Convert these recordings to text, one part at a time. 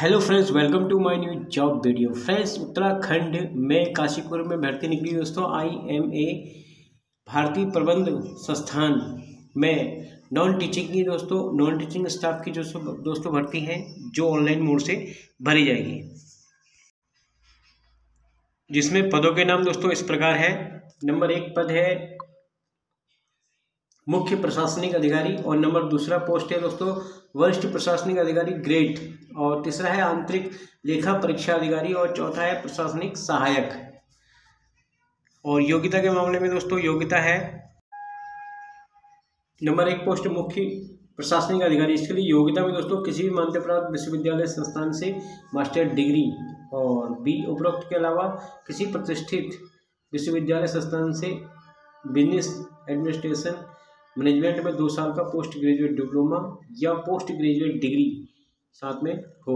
Hello friends, welcome to my new job video. Friends, Uttarakhand में काशीपुर में भर्ती निकली दोस्तों। IMA भारतीय प्रबंध संस्थान में नॉन टीचिंग स्टाफ की जो दोस्तों भर्ती है जो ऑनलाइन मोड से भरी जाएगी, जिसमें पदों के नाम दोस्तों इस प्रकार है। नंबर 1 पद है मुख्य प्रशासनिक अधिकारी और नंबर 2 पोस्ट है दोस्तों वरिष्ठ प्रशासनिक अधिकारी ग्रेड और तीसरा है आंतरिक लेखा परीक्षा अधिकारी और चौथा है प्रशासनिक सहायक। और योग्यता के मामले में दोस्तों योग्यता है नंबर 1 पोस्ट मुख्य प्रशासनिक अधिकारी। इसके लिए योग्यता में दोस्तों किसी भी मान्यता प्राप्त विश्वविद्यालय संस्थान से मास्टर डिग्री और बी उपरोक्त के अलावा किसी प्रतिष्ठित विश्वविद्यालय संस्थान से बिजनेस एडमिनिस्ट्रेशन मैनेजमेंट में 2 साल का पोस्ट ग्रेजुएट डिप्लोमा या पोस्ट ग्रेजुएट डिग्री साथ में हो।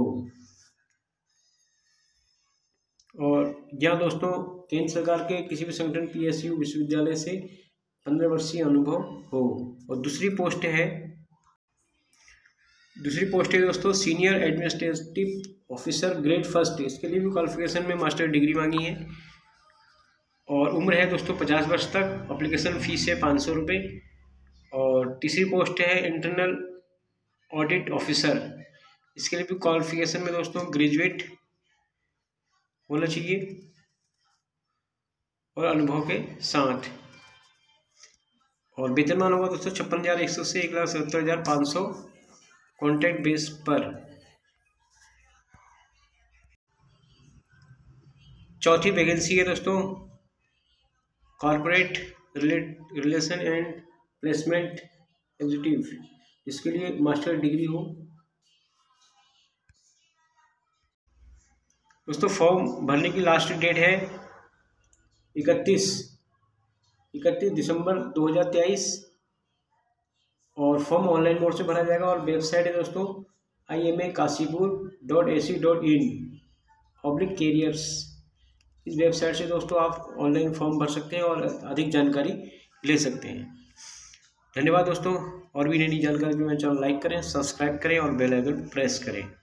और या दोस्तों केंद्र सरकार के किसी भी संगठन PSU विश्वविद्यालय से 15 वर्षीय अनुभव हो। और दूसरी पोस्ट है दोस्तों senior administrative officer grade first. इसके लिए भी क्वालिफिकेशन में मास्टर डिग्री मांगी है और उम्र है दोस्तों 50 वर्ष तक। एप्लीकेशन फीस है 500 रुपये। और तीसरी पोस्ट है इंटरनल ऑडिट ऑफिसर। इसके लिए भी क्वालिफिकेशन में दोस्तों ग्रेजुएट होना चाहिए और अनुभव के साथ। और वेतनमान होगा दोस्तों 56,100 से 1,77,500 कॉन्ट्रैक्ट बेस पर। चौथी वैकेंसी है दोस्तों corporate relation and placement executive. इसके लिए मास्टर डिग्री हो दोस्तों। फॉर्म भरने की लास्ट डेट है 31 दिसंबर 2023 और फॉर्म ऑनलाइन मोड से भरा जाएगा। और वेबसाइट है दोस्तों imakaashipur.ac.in/careers। इस वेबसाइट से दोस्तों आप ऑनलाइन फॉर्म भर सकते हैं और अधिक जानकारी ले सकते हैं। धन्यवाद दोस्तों। और भी नई जानकारी के लिए मेरा चैनल लाइक करें, सब्सक्राइब करें और बेल आइकन प्रेस करें।